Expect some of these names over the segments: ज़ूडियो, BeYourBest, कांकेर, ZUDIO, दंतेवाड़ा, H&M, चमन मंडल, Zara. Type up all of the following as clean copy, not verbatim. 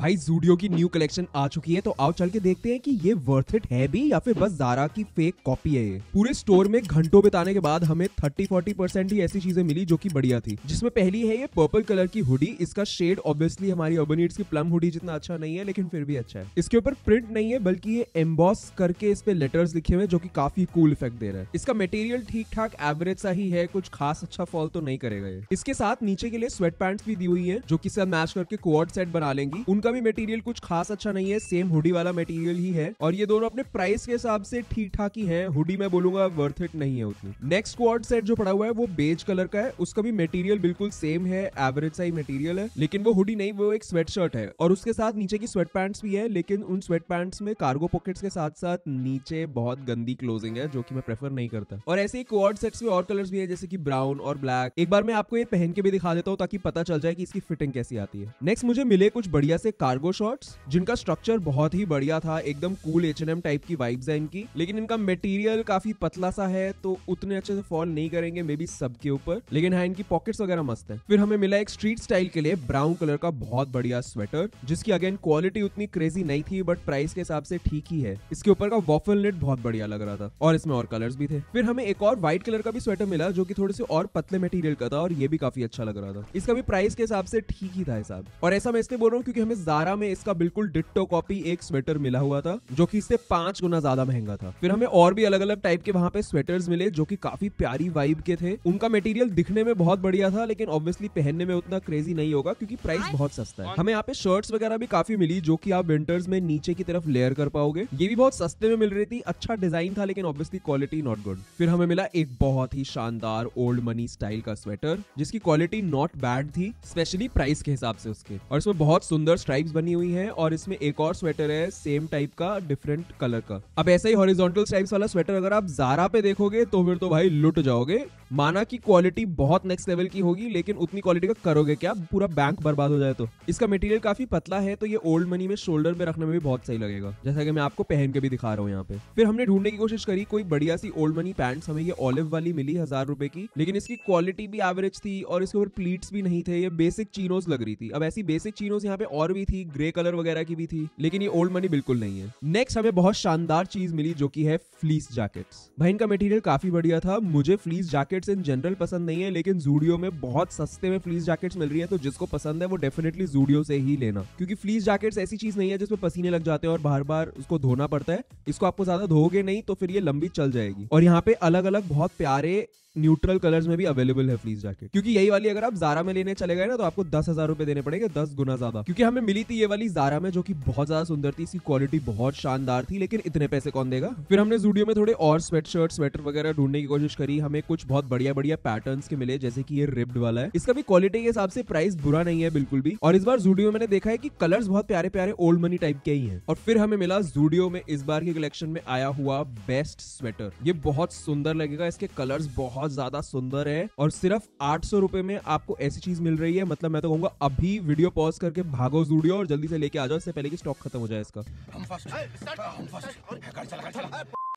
भाई ज़ूडियो की new collection आ चुकी है, तो आओ चल के देखते हैं कि ये वर्थ इट है भी या फिर बस ज़ारा की फेक कॉपी है। ये पूरे स्टोर में घंटों बिताने के बाद हमें 30-40% ही ऐसी चीजें मिली जो कि बढ़िया थी, जिसमें पहली है ये पर्पल कलर की हुडी। इसका शेड ऑब्वियसली हमारी अर्बन नीड्स की प्लम हुडी जितना अच्छा नहीं है, लेकिन फिर भी अच्छा है। इसके ऊपर प्रिंट नहीं है बल्कि ये एम्बॉस करके इस पे लेटर्स लिखे हुए जो की काफी कूल इफेक्ट दे रहा है। इसका मटेरियल ठीक ठाक एवरेज सा ही है, कुछ खास अच्छा फॉल तो नहीं करेगा। इसके साथ नीचे के लिए स्वेट पैंट्स भी दी हुई है जो कि सब मैच करके कोऑर्ड सेट बना लेंगी। उनका भी मटेरियल कुछ खास अच्छा नहीं है, सेम हुडी वाला मटेरियल ही है और ये दोनों अपने प्राइस के हिसाब से ठीक ठाक ही है। हुडी मैं बोलूंगा वर्थ इट नहीं है उतनी। नेक्स्ट कोऑर्ड सेट जो पड़ा हुआ है वो बेज कलर का है, उसका भी मटेरियल बिल्कुल सेम है, एवरेज सा ही मटेरियल है, लेकिन वो हुडी नहीं, वो एक स्वेट शर्ट है और उसके साथ नीचे की स्वेट पैंट्स भी है, लेकिन उन स्वेट पैंट्स में कार्गो पॉकेट्स के साथ साथ नीचे बहुत गंदी क्लोजिंग है जो की मैं प्रेफर नहीं करता। और ऐसे ही कोऑर्ड सेट्स में और कलर्स भी है जैसे कि ब्राउन और ब्लैक। एक बार मैं आपको ये पहन के भी दिखा देता हूँ ताकि पता चल जाए कि इसकी फिटिंग कैसी आती है। नेक्स्ट मुझे मिले कुछ बढ़िया से कार्गो शॉर्ट्स जिनका स्ट्रक्चर बहुत ही बढ़िया था, एकदम कूल H&M टाइप की वाइब्स है इनकी, लेकिन इनका मटेरियल काफी पतला सा है तो उतने अच्छे से फॉल नहीं करेंगे मे बी सबके ऊपर, लेकिन हाँ इनकी पॉकेट्स वगैरह मस्त है। फिर हमें मिला एक स्ट्रीट स्टाइल के लिए ब्राउन कलर का बहुत बढ़िया स्वेटर, जिसकी अगेन क्वालिटी उतनी क्रेजी नहीं थी बट प्राइस के हिसाब से ठीक ही है। इसके ऊपर का वॉफल नेट बहुत बढ़िया लग रहा था और इसमें और कलर्स भी थे। फिर हमें एक और व्हाइट कलर का भी स्वेटर मिला जो कि थोड़े से और पतले मटेरियल का था और ये भी काफी अच्छा लग रहा था। इसका भी प्राइस के हिसाब से ठीक ही था हिसाब। और ऐसा मैं इसलिए बोल रहा हूँ क्योंकि हमें ज़ारा में इसका बिल्कुल डिट्टो कॉपी एक स्वेटर मिला हुआ था जो कि इससे 5 गुना ज्यादा महंगा था। फिर हमें और भी अलग अलग टाइप के वहाँ पे स्वेटर्स मिले जो कि काफी प्यारी वाइब के थे। उनका मटेरियल दिखने में बहुत बढ़िया था लेकिन ऑब्वियसली पहनने में उतना क्रेजी नहीं होगा क्योंकि प्राइस बहुत सस्ता है। हमें यहाँ पे शर्ट्स वगैरह भी काफी मिली जो की आप विंटर्स में नीचे की तरफ लेयर कर पाओगे। ये भी बहुत सस्ते में मिल रही थी, अच्छा डिजाइन था लेकिन ऑब्वियसली क्वालिटी नॉट गुड। फिर हमें मिला एक बहुत ही शानदार ओल्ड मनी स्टाइल का स्वेटर जिसकी क्वालिटी नॉट बैड थी, स्पेशली प्राइस के हिसाब से उसके, और इसमें बहुत सुंदर स्ट्राइप्स बनी हुई हैं। और इसमें एक और स्वेटर है सेम टाइप का डिफरेंट कलर का। अब ऐसा ही हॉरिजॉन्टल स्ट्राइप्स वाला स्वेटर अगर आप ज़ारा पे देखोगे तो फिर तो भाई लुट जाओगे। माना की क्वालिटी बहुत नेक्स्ट लेवल की होगी लेकिन उतनी क्वालिटी का करोगे क्या, पूरा बैंक बर्बाद हो जाए तो। इसका मटेरियल काफी पतला है तो ये ओल्ड मनी में शोल्डर पे रखने में भी बहुत सही लगेगा, जैसा कि मैं आपको पहन के भी दिखा रहा हूँ यहाँ पे। फिर हमने ढूंढने की कोशिश करी कोई बढ़िया सी ओल्ड मनी पैंट्स, हमें ये ऑलिव वाली मिली 1000 रुपए की, लेकिन इसकी क्वालिटी भी एवरेज थी और इसके ऊपर प्लीट्स भी नहीं थे, ये बेसिक चीनोस लग रही थी। अब ऐसी बेसिक चीनोस यहाँ पे और भी थी, ग्रे कलर वगैरह की भी थी, लेकिन ये ओल्ड मनी बिल्कुल नहीं है। नेक्स्ट हमें बहुत शानदार चीज मिली जो कि है फ्लीस जैकेट्स। भाई इनका मटेरियल काफी बढ़िया था। मुझे फ्लीस जैकेट्स इन जनरल पसंद नहीं है लेकिन ज़ूडियो में बहुत सस्ते में फ्लीस जैकेट्स मिल रही है, तो जिसको पसंद है वो डेफिनेटली ज़ूडियो से ही लेना, क्योंकि फ्लीस जैकेट्स ऐसी चीज नहीं है जिसमें पसीने लग जाते हैं और बार बार उसको धोना पड़ता है। इसको आपको ज्यादा धोगे नहीं तो फिर ये लंबी चल जाएगी। और यहाँ पे अलग अलग बहुत प्यारे न्यूट्रल कलर्स में भी अवेलेबल है फ्लीस जैकेट, क्योंकि यही वाली अगर आप ज़ारा में लेने चले गए ना तो आपको 10,000 रुपए देने पड़ेंगे, 10 गुना ज्यादा, क्योंकि हमें मिली थी ये वाली ज़ारा में जो कि बहुत ज्यादा सुंदर थी, इसकी क्वालिटी बहुत शानदार थी, लेकिन इतने पैसे कौन देगा। फिर हमने ज़ूडियो में थोड़े और स्वेट शर्ट स्वेटर वगैरह ढूंढने की कोशिश करी, हमें कुछ बहुत बढ़िया बढ़िया पैटर्न के मिले जैसे की ये रिब्ड वाला है, इसका भी क्वालिटी के हिसाब से प्राइस बुरा नहीं है बिल्कुल भी। और इस बार ज़ूडियो मैंने देखा है की कलर्स बहुत प्यारे प्यारे ओल्ड मनी टाइप के ही है। और फिर हमें मिला ज़ूडियो में इस बार के कलेक्शन में आया हुआ बेस्ट स्वेटर, ये बहुत सुंदर लगेगा, इसके कलर्स बहुत ज्यादा सुंदर है और सिर्फ 800 रुपए में आपको ऐसी चीज मिल रही है। मतलब मैं तो कहूंगा अभी वीडियो पॉज करके भागो ज़ूडियो और जल्दी से लेके आ जाओ, इससे पहले कि स्टॉक खत्म हो जाए इसका।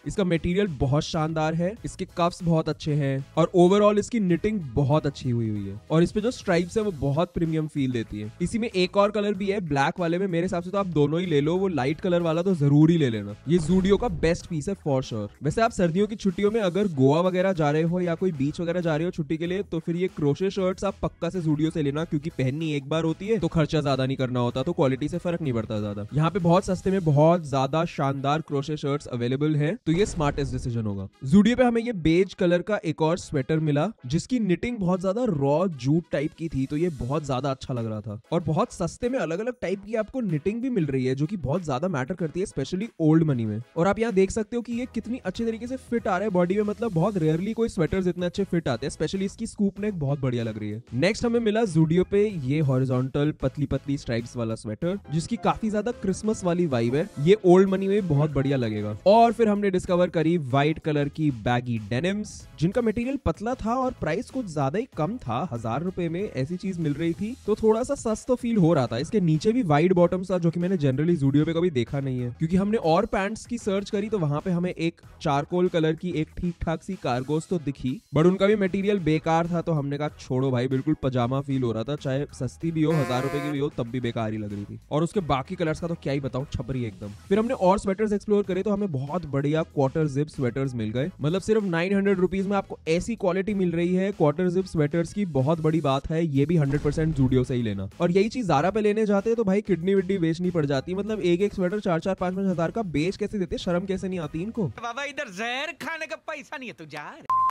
इसका मटेरियल बहुत शानदार है, इसके कफ्स बहुत अच्छे हैं और ओवरऑल इसकी निटिंग बहुत अच्छी हुई है और इस पे जो स्ट्राइप्स है वो बहुत प्रीमियम फील देती है। इसी में एक और कलर भी है ब्लैक वाले में, मेरे हिसाब से तो आप दोनों ही ले लो, वो लाइट कलर वाला तो जरूर ही ले लेना, ये ज़ूडियो का बेस्ट पीस है फॉर श्योर। वैसे आप सर्दियों की छुट्टियों में अगर गोवा वगैरह जा रहे हो या कोई बीच वगैरह जा रहे हो छुट्टी के लिए तो फिर ये क्रोशे शर्ट्स आप पक्का से ज़ूडियो से लेना, क्योंकि पहननी एक बार होती है तो खर्चा ज्यादा नहीं करना होता, तो क्वालिटी से फर्क नहीं पड़ता ज्यादा। यहाँ पे बहुत सस्ते में बहुत ज्यादा शानदार क्रोशे शर्ट्स अवेलेबल है, तो ये स्मार्टेस्ट डिसीजन होगा। ज़ूडियो पे हमें ये बेज कलर का एक और स्वेटर मिला जिसकी निटिंग बहुत ज्यादा रॉ जूट टाइप की थी, तो ये बहुत ज्यादा अच्छा लग रहा था। और बहुत सस्ते में अलग अलग टाइप की आपको निटिंग भी मिल रही है जो कि बहुत ज्यादा मैटर करती है, स्पेशली ओल्ड मनी में। और आप यहाँ देख सकते हो कि ये कितनी अच्छे तरीके से फिट आ रहा है बॉडी में, मतलब बहुत रेयरली कोई स्वेटर्स इतने अच्छे फिट आते हैं, स्पेशली इसकी स्कूप नेक बहुत बढ़िया लग रही है। नेक्स्ट हमें मिला ज़ूडियो पे ये हॉरिजॉन्टल पतली पतली स्ट्राइप्स वाला स्वेटर जिसकी काफी ज्यादा क्रिसमस वाली वाइब है, ये ओल्ड मनी में बहुत बढ़िया लगेगा। और फिर हमने डिस्कवर करी व्हाइट कलर की बैगी डेनिम्स, जिनका मटेरियल पतला था और प्राइस कुछ ज्यादा ही कम था। 1000 रुपए में ऐसी चीज मिल रही थी तो थोड़ा सा सस्ता फील हो रहा था। इसके नीचे भी वाइड बॉटम्स था जो कि मैंने जनरली ज़ुडियो पे कभी देखा नहीं है, क्योंकि हमने और पैंट्स की सर्च करी तो वहां पे हमें एक चारकोल कलर की एक ठीक ठाक सी कार्गोस तो दिखी, बट उनका भी मटेरियल बेकार था। तो हमने कहा छोड़ो भाई, बिल्कुल पजामा फील हो रहा था, चाहे सस्ती भी हो 1000 रुपए की भी हो तब भी बेकार ही लग रही थी। और उसके बाकी कलर्स का तो क्या ही बताऊं, छपरी एकदम। फिर हमने और स्वेटर्स एक्सप्लोर करे तो हमें बहुत बढ़िया क्वार्टर जिप स्वेटर्स मिल गए। मतलब सिर्फ 900 रुपीज में आपको ऐसी क्वालिटी मिल रही है क्वार्टर जिप स्वेटर्स की, बहुत बड़ी बात है। ये भी 100% ज़ुडियो से ही लेना। और यही चीज ज़ारा पे लेने जाते हैं तो भाई किडनी विडनी बेचनी पड़ जाती। मतलब एक स्वेटर 4-5 हजार का बेच कैसे देते, शर्म कैसे नहीं आती इनको। बाबा इधर जहर खाने का पैसा नहीं है तुझे।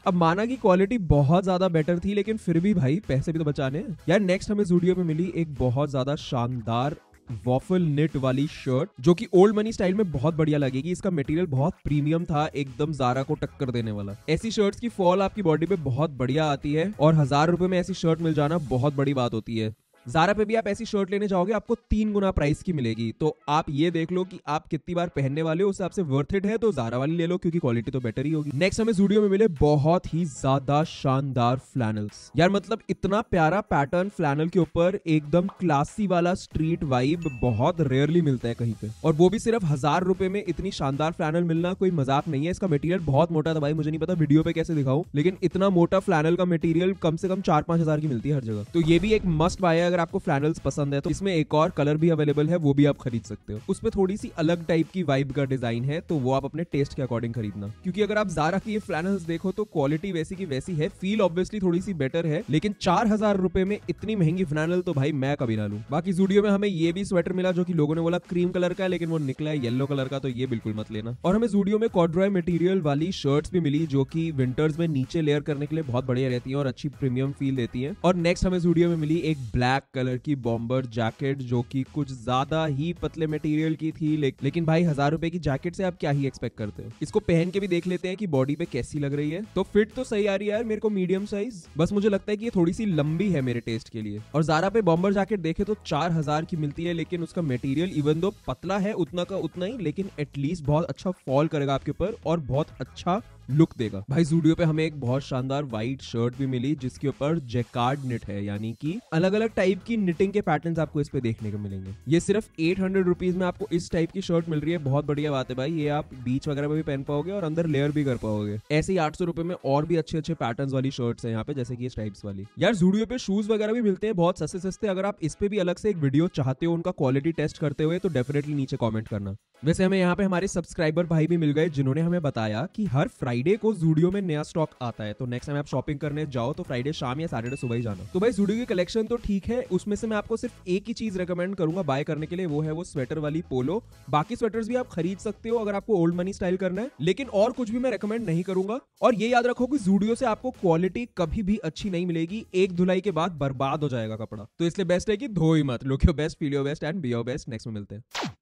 अब माना की क्वालिटी बहुत ज्यादा बेटर थी, लेकिन फिर भी भाई पैसे भी तो बचाने यार। नेक्स्ट हमें ज़ुडियो पे मिली एक बहुत ज्यादा शानदार वॉफल निट वाली शर्ट जो कि ओल्ड मनी स्टाइल में बहुत बढ़िया लगेगी। इसका मटेरियल बहुत प्रीमियम था, एकदम ज़ारा को टक्कर देने वाला। ऐसी शर्ट्स की फॉल आपकी बॉडी पे बहुत बढ़िया आती है और 1000 रुपए में ऐसी शर्ट मिल जाना बहुत बड़ी बात होती है। ज़ारा पे भी आप ऐसी शर्ट लेने जाओगे आपको 3 गुना प्राइस की मिलेगी। तो आप ये देख लो कि आप कितनी बार पहनने वाले हो, उस हिसाब से वर्थ इट है तो ज़ारा वाली ले लो, क्योंकि क्वालिटी तो बेटर ही होगी। नेक्स्ट हमें ज़ुडियो में मिले बहुत ही ज्यादा शानदार फ्लैनल्स। यार मतलब इतना प्यारा पैटर्न फ्लैनल के ऊपर, एकदम क्लासी वाला स्ट्रीट वाइब बहुत रेयरली मिलता है कहीं पे, और वो भी सिर्फ 1000 रुपए में इतनी शानदार फ्लैनल मिलना कोई मजाक नहीं है। इसका मटेरियल बहुत मोटा था भाई, मुझे नहीं पता वीडियो पे कैसे दिखाऊं, लेकिन इतना मोटा फ्लैनल का मटेरियल कम से कम 4-5 हजार की मिलती है हर जगह। तो ये भी एक मस्ट बाय है। अगर आपको फ्लैनल्स पसंद है तो इसमें एक और कलर भी अवेलेबल है, वो भी आप खरीद सकते हो। उसपे थोड़ी सी अलग टाइप की वाइब का डिजाइन है, तो वो आप अपने टेस्ट के अकॉर्डिंग खरीदना, क्योंकि अगर आप ज़ारा की ये फ्लैनल्स देखो तो क्वालिटी वैसी की वैसी है, फील ऑब्वियसली थोड़ी सी बेटर है, लेकिन 4000 रुपए में इतनी महंगी फ्लैनल तो भाई मैं कभी ना लूं। बाकी ज़ुडियो में हमें ये भी स्वेटर मिला जो कि लोगों ने बोला क्रीम कलर का है, लेकिन वो निकला है येलो कलर का, तो ये बिल्कुल मत लेना। और हमें ज़ुडियो में कॉर्ड्रॉय मटेरियल वाली शर्ट्स भी मिली जो कि विंटर्स में नीचे लेयर करने के लिए बहुत बढ़िया रहती है और अच्छी प्रीमियम फील देती है। और नेक्स्ट हमें ज़ुडियो में मिली एक ब्लैक कलर की बॉम्बर जैकेट जो कि कुछ ज्यादा ही पतले मटेरियल की थी, लेकिन भाई 1000 रुपए की जैकेट से आप क्या ही एक्सपेक्ट करते हो। इसको पहन के भी देख लेते हैं कि बॉडी पे कैसी लग रही है। तो फिट तो सही आ रही है यार, मेरे को मीडियम साइज, बस मुझे लगता है कि ये थोड़ी सी लंबी है मेरे टेस्ट के लिए। और ज़ारा पे बॉम्बर जैकेट देखे तो 4000 की मिलती है, लेकिन उसका मटेरियल इवन दो पतला है उतना का उतना ही, लेकिन एटलीस्ट बहुत अच्छा फॉल करेगा आपके ऊपर और बहुत अच्छा लुक देगा। भाई ज़ुडियो पे हमें एक बहुत शानदार वाइट शर्ट भी मिली जिसके ऊपर जैकार्ड निट है, यानी कि अलग अलग टाइप की निटिंग के पैटर्न्स आपको इस पे देखने को मिलेंगे। ये सिर्फ 800 रुपीज में आपको इस टाइप की शर्ट मिल रही है, बहुत बढ़िया बात है भाई। ये आप बीच वगैरह में भी पहन पाओगे और अंदर लेयर भी कर पाओगे। ऐसे ही 800 रुपए में और भी अच्छे अच्छे पैटर्न्स वाली शर्ट्स हैं यहाँ पे, जैसे कि इस टाइप्स वाली। यार ज़ुडियो पे शूज वगैरह भी मिलते हैं बहुत सस्ते सस्ते। अगर आप इस पे भी अलग से एक वीडियो चाहते हो उनका क्वालिटी टेस्ट करते हुए तो डेफिनेटली नीचे कॉमेंट करना। वैसे हमें यहाँ पे हमारे सब्सक्राइबर भाई भी मिल गए जिन्होंने हमें बताया कि हर फ्राइडे को ज़ुडियो में नया स्टॉक आता है, तो नेक्स्ट टाइम आप शॉपिंग करने जाओ तो फ्राइडे शाम या सैटरडे सुबह ही जाना। तो भाई ज़ुडियो की कलेक्शन तो ठीक है, उसमें से मैं आपको सिर्फ एक ही चीज रेकमेंड करूंगा बाय करने के लिए, वो है वो स्वेटर वाली पोलो। बाकी स्वेटर्स भी आप खरीद सकते हो अगर आपको ओल्ड मनी स्टाइल करना है, लेकिन और कुछ भी मैं रेकमेंड नहीं करूंगा। और ये याद रखो कि ज़ुडियो से आपको क्वालिटी कभी भी अच्छी नहीं मिलेगी, एक धुलाई के बाद बर्बाद हो जाएगा कपड़ा, तो इसलिए बेस्ट है कि धो ही मत। Look your best, feel your best and be your best. Next में मिलते हैं।